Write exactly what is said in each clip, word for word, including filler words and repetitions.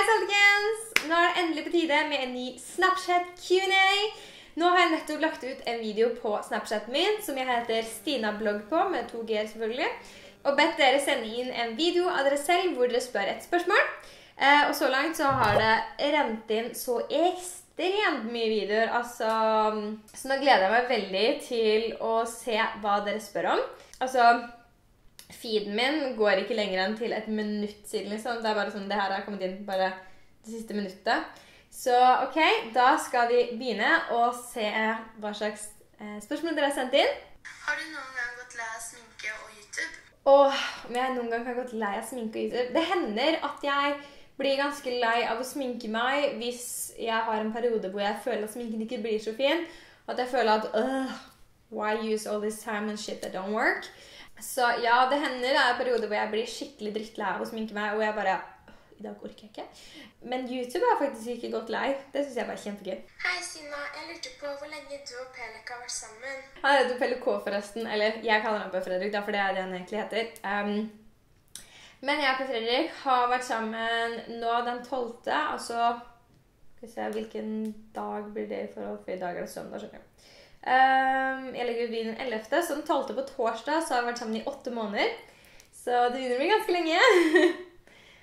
Hei folkens! Nå er det endelig på tide med en ny Snapchat Q and A. Nå har jeg nettopp lagt ut en video på Snapchaten min, som jeg heter Stina Blogg på, med to G-er selvfølgelig. Og bedt dere sende inn en video av dere selv, hvor dere spør et spørsmål. Eh, og så langt så har det rent inn så ekstremt mye videoer, altså. Så nå gleder jeg meg veldig til å se hva dere spør om. Altså, feeden min går ikke lenger enn til et minutt siden, liksom. Det er bare sånn, det her har kommet inn bare det siste minuttet. Så ok, da skal vi begynne å se hva slags eh, spørsmål dere har sendt inn. Har du noen gang gått lei av sminke og YouTube? Åh, om jeg noen gang har gått lei av sminke og YouTube? Det hender at jeg blir ganske lei av å sminke meg hvis jeg har en periode hvor jeg føler at sminken ikke blir så fin. Og at jeg føler at, øh, why use all this time and shit that don't work? Så ja, det hender det er perioder hvor jeg blir skikkelig drittlei av å sminke meg, og jeg bare, i dag orker jeg ikke. Men YouTube har faktisk ikke gått lei. Det synes jeg bare er kjempegøy. Hei Sina, jeg lurte på hvor lenge du og Pelek har vært sammen. Han heter Pelek K forresten, eller jeg kaller han på Fredrik, da, for det er det han egentlig heter. Um, men jeg og Fredrik har vært sammen nå den tolvte, altså, skal vi se hvilken dag blir det i forhold, for i dag er det søndag, skjønner jeg. Um, jeg legger ut videoen ellevte, så den talte på torsdag, så har vi vært sammen i åtte måneder. Så det begynner å bli ganske lenge.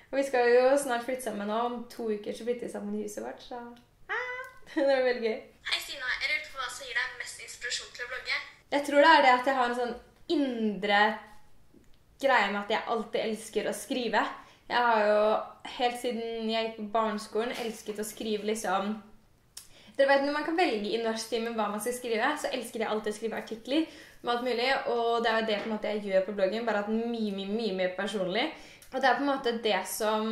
Og vi skal jo snart flytte sammen nå, om to uker så flytter vi sammen i huset vårt, så ah, det er veldig gøy. Hei Stina, jeg lurer på hva som gir deg mest inspirasjon til å blogge? Jeg tror det er det at jeg har en sånn indre greie med at jeg alltid elsker å skrive. Jeg har jo helt siden jeg gikk på barneskolen elsket å skrive liksom. Dere vet, når man kan velge i norsktimen hva man skal skrive, så elsker jeg alltid å skrive artikler med alt mulig, og det er jo det på en måte jeg gjør på bloggen, bare at den er mye, mye, mye mer personlig. Og det er på en måte det som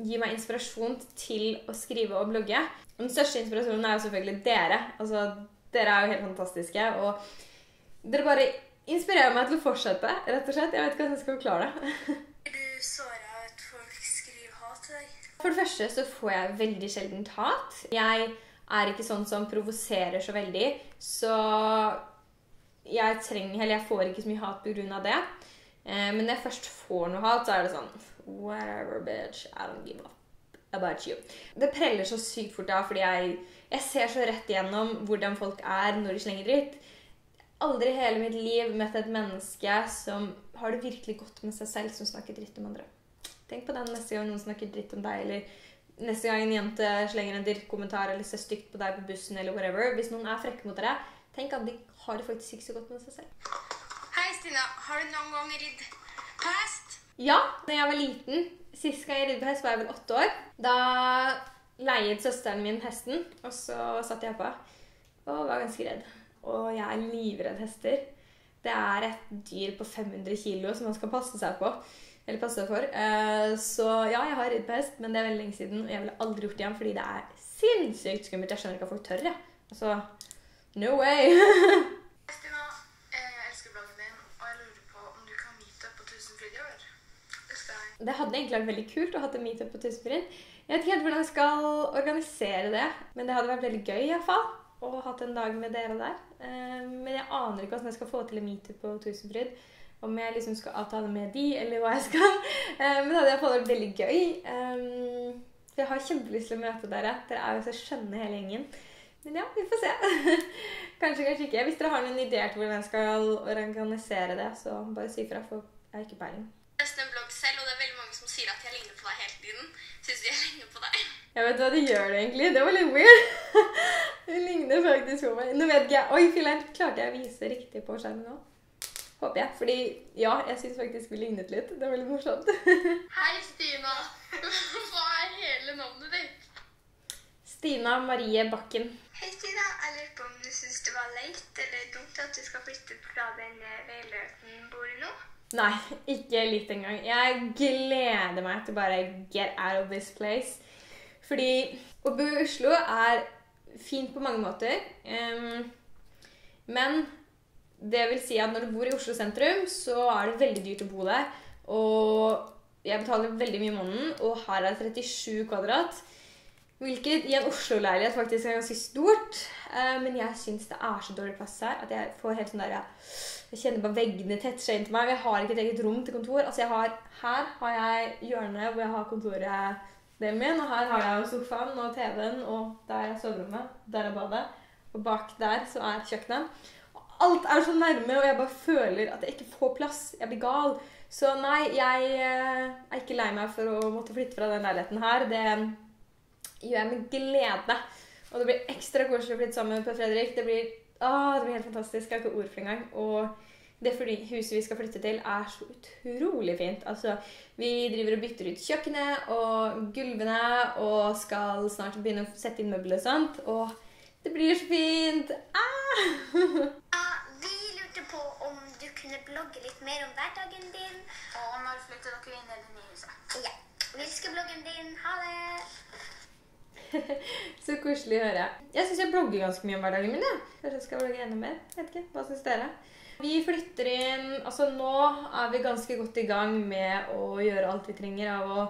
gir meg inspirasjon til å skrive og blogge. Og den største inspirasjonen er jo selvfølgelig dere. Altså, dere er jo helt fantastiske, og dere bare inspirerer meg til å fortsette, rett og slett. Jeg vet ikke hvordan jeg skal forklare det. Er du såret av at folk skriver hat til deg? For det første så får jeg veldig sjeldent hat. Jeg er ikke sånn som provoserer så veldig, så jeg trenger, eller jeg får ikke så mye hat på grunn av det. Eh, men når jeg først får noe hat, så er det sånn, whatever bitch, I don't give up about you. Det preller så sykt fort da, fordi jeg, jeg ser så rett igjennom hvordan folk er når de slenger dritt. Aldri i hele mitt liv møtt et menneske som har det virkelig godt med seg selv, som snakker dritt om andre. Tenk på den neste gang noen snakker dritt om deg, eller neste gang en jente slenger en dirk-kommentar eller ser stygt på deg på bussen eller whatever. Hvis noen er frekke mot dere, tenk at de har det faktisk ikke så godt med seg selv. Hei Stina, har du noen gang ridd på hest? Ja, da jeg var liten. Sist gang jeg ridde på hest var jeg vel åtte år. Da leiet søsteren min hesten, og så satt jeg på. Og var ganske redd. Og jeg er livredd hester. Det er et dyr på fem hundre kilo som man skal passe seg på. Eller passet for. Så ja, jeg har ridd på hest, men det er veldig lenge siden, og jeg ville aldri gjort det igjen, fordi det er sinnssykt skummelt. Jeg skjønner ikke at folk tør, jeg. Altså, no way! Stina, jeg elsker bloggen din, og jeg lurer på om du kan meet up på Tusenfryd i år. Det hadde egentlig vært veldig kult å ha en meet up på Tusenfryd. Jeg vet ikke helt hvordan jeg skal organisere det, men det hadde vært veldig gøy i hvert fall, å ha en dag med dere der. Men jeg aner ikke hvordan jeg skal få til en meet up på Tusenfryd. Om jeg liksom skal avtale med de, eller hva jeg skal. Men da hadde jeg fått det veldig gøy. For jeg har kjempelyst til å møte dere. Dere er jo så skjønne hele gjengen. Men ja, vi får se. Kanskje, kanskje ikke. Hvis dere har noen ideer til hvordan jeg skal organisere det, så bare si fra, for jeg har ikke peiling. Jeg har nesten en blogg selv, og det er veldig mange som sier at jeg ligner på deg hele tiden. Synes du jeg ligner på deg? Jeg vet hva du gjør det egentlig. Det var litt weird. Du ligner faktisk på meg. Nå vet ikke jeg. Oi, fillen, klarte jeg å vise riktig på skjermen nå? Håper jeg, fordi ja, jeg synes faktisk vi lignet litt. Det var veldig morsomt. Hei Stina, hva er hele navnet ditt? Stina Marie Bakken. Hei Stina, jeg lurer på om du synes det var leit eller dumt at du skal flytte fra den veiløten bor du nå? Nei, ikke litt engang. Jeg gleder meg til bare get out of this place. Fordi å bo i Oslo er fint på mange måter, um, men det vil si at når du bor i Oslo sentrum, så er det veldig dyrt å bo der. Og jeg betaler veldig mye i måneden, og her er det trettisju kvadrat. Hvilket i en Oslo-leilighet faktisk er ganske stort. Men jeg synes det er så dårlig plass her, at jeg får helt sånn der, jeg kjenner bare veggene tett seg inn til meg. Jeg har ikke et eget rom til kontor. Altså jeg har, her har jeg hjørnet hvor jeg har kontoret den min, og her har jeg jo sofaen og T V-en, og der er soverommet, der er badet, og bak der så er kjøkkenet. Og alt er så nærme, og jeg bare føler at jeg ikke får plass, jeg blir gal. Så nei, jeg er ikke lei meg for å måtte flytte fra den leiligheten her, det gjør jeg med glede. Og det blir ekstra koselig å flytte sammen på Fredrik, det blir, åh, det blir helt fantastisk, jeg har ikke ord for engang, og... Det er fordi huset vi skal flytte til er så utrolig fint. Altså, vi driver og bytter ut kjøkkenet og gulvene, og skal snart begynne å sette inn møbler og sånt. Og det blir så fint! Ah! Ah, vi lurte på om du kunne blogge litt mer om hverdagen din. Og når flytter dere inn i det nye huset. Ja, vi elsker bloggen din. Ha det! Så koselig å høre. Jeg synes jeg blogger ganske mye om hverdagen min, ja. Kanskje jeg skal blogge enda mer. Vet ikke, hva synes dere? Vi flytter inn, altså nå er vi ganske godt i gang med å gjøre alt vi trenger av å...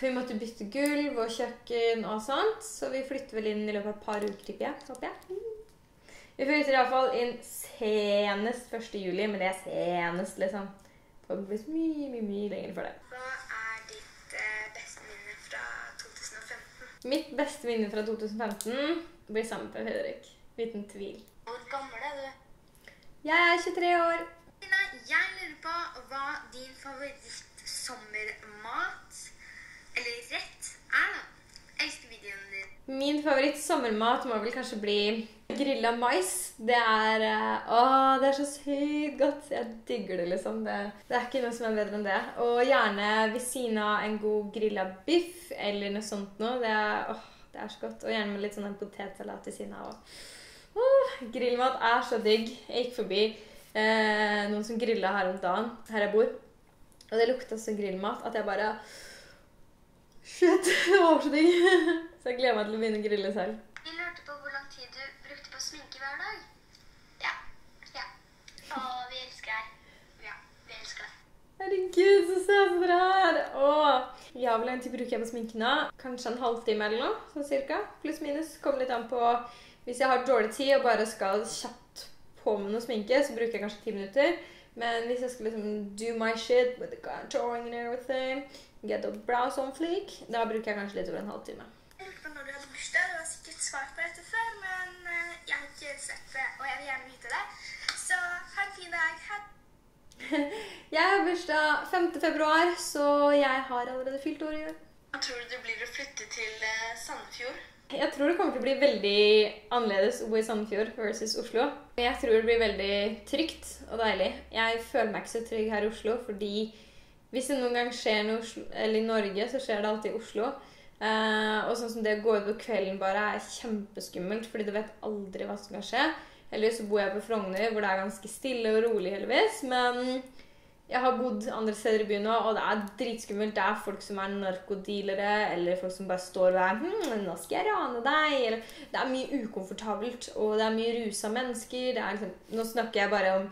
Vi måtte bytte gulv og kjøkken og sånt, så vi flytter vel inn i løpet av et par uker, tipper jeg, håper jeg. Vi flytter i hvert fall inn senest første juli, men det er senest, liksom. Det har blitt mye, mye, mye lenger for det. Hva er ditt eh, beste minne fra to tusen og femten? Mitt beste minne fra to tusen og femten blir sammen med Fredrik, uten tvil. Hvor gammel er du? Jeg er tjuetre år. Stina, jeg lurer på hva din favorittsommermat, eller rett, er da. Jeg elsker videoen din. Min favorittsommermat må vel kanskje bli grillet mais. Det er, åh, det er så sykt godt. Jeg digger det liksom. Det, det er ikke noe som er bedre enn det. Og gjerne ved siden av en god grillet biff, eller noe sånt noe. Det er, åh, det er så godt. Og gjerne med litt sånn en potetsalat ved siden av også. Oh, grillmat er så digg. Jeg gikk forbi eh, noen som grillet her om dagen, her jeg bor. Og det lukta så grillmat at jeg bare... Shit, det var så digg. Så jeg gleder meg til å begynne å grille selv. Vi lurte på hvor lang tid du brukte på sminke hver dag. Ja, ja. Og vi elsker deg. Ja, vi elsker deg. Herregud, så søt dere er. Åh, ja, hvor lang tid bruker jeg på sminken da? Kanskje en halvtime eller noe, sånn cirka. Pluss minus, kommer litt an på... Hvis jeg har dårlig tid og bare skal kjapt på med noe sminke, så bruker jeg kanskje ti minutter. Men hvis jeg skal liksom do my shit with the contouring and everything, get the brows on fleek, da bruker jeg kanskje litt over en halvtime. Jeg lurte på når du hadde bursdag, du har sikkert svart på dette før, men jeg har ikke sett det, og jeg vil gjerne vite det. Så ha en fin dag, ha! Jeg har bursdag femte februar, så jeg har allerede fylt år i år. Hva tror du blir å flytte til Sandefjord? Jeg tror det kommer til å bli veldig annerledes å bo i Sandefjord versus Oslo. Jeg tror det blir veldig trygt og deilig. Jeg føler meg ikke så trygg her i Oslo, fordi hvis det noen gang skjer noe i Norge, så skjer det alltid i Oslo. Og sånn som det å gå ut på kvelden bare er kjempeskummelt, fordi du vet aldri hva som kan skje. Eller så bor jeg på Frognery, hvor det er ganske stille og rolig heldigvis, men... Jeg har bodd andre steder i byen nå, og det er dritskummelt. Det er folk som er narkodealere, eller folk som bare står og er «Hm, nå skal jeg rane deg!» eller, det er mye ukomfortabelt, og det er mye rusa mennesker. Det er liksom, nå snakker jeg bare om...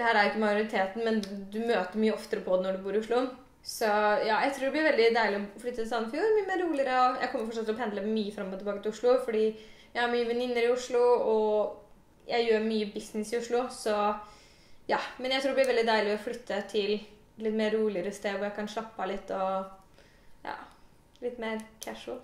Det her er ikke majoriteten, men du møter mye oftere på det når du bor i Oslo. Så ja, jeg tror det blir veldig deilig å flytte til Sandefjord, mye mer roligere. Og jeg kommer fortsatt til å pendle mye frem og tilbake til Oslo, fordi jeg har mye venninner i Oslo, og jeg gjør mye business i Oslo, så... Ja, men jeg tror det blir veldig deilig å flytte til litt mer roligere sted hvor jeg kan slappe av litt og, ja, litt mer casual.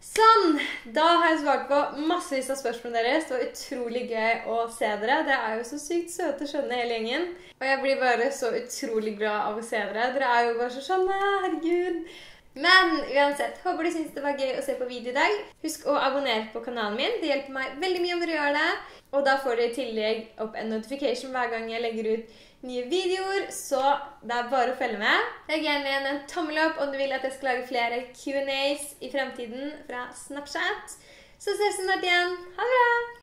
Sånn, da har jeg svart på massevis av spørsmålene deres. Det var utrolig gøy å se dere. Dere er jo så sykt søte, skjønne hele gjengen. Og jeg blir bare så utrolig glad av å se dere. Dere er jo bare så skjønne, herregud. Men uansett, håper du synes det var gøy å se på video i dag. Husk å abonnere på kanalen min, det hjelper meg veldig mye om dere gjør det. Og da får dere i tillegg opp en notification hver gang jeg legger ut nye videoer, så det er bare å følge med. Legg gjerne igjen en tommel opp om du vil at jeg skal lage flere Q and A's i fremtiden fra Snapchat. Så ses vi snart igjen, ha det bra!